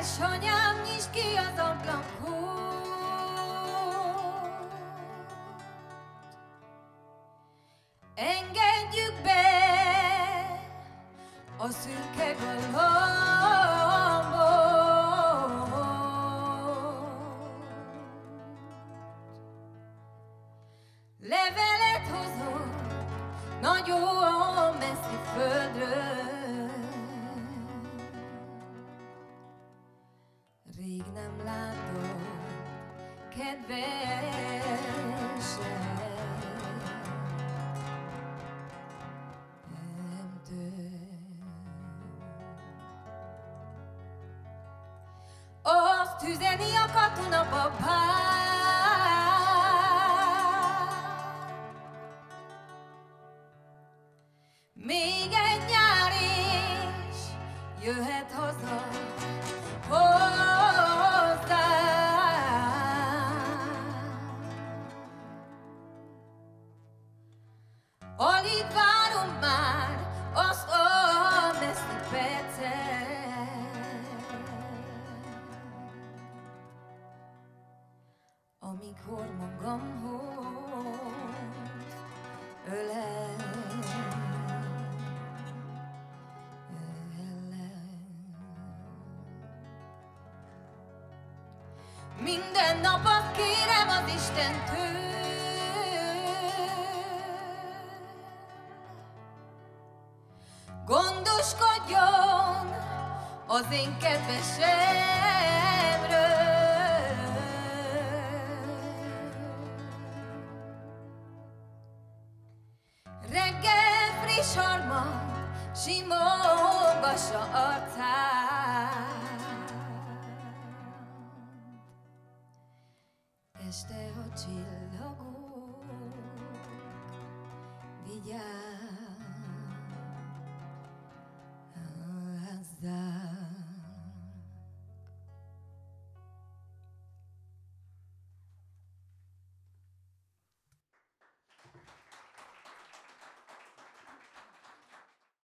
Kedves anyám, nyisd ki az ablakot, engedjük be a szürke galambot. Levelet hozom nagyon messzi földről, rég nem látom, kedvesem, nem tőlem. Azt üzeni a katona papám, még egy nyár és jöhet haza alig várom már azt a messzi percet, amikor magamhoz ölelek. Minden nap azt kérem az Istentől, gondoskodjon az én kedvesemről. Reggel friss harmad simogassa arcát, este a csillagok vigyázz.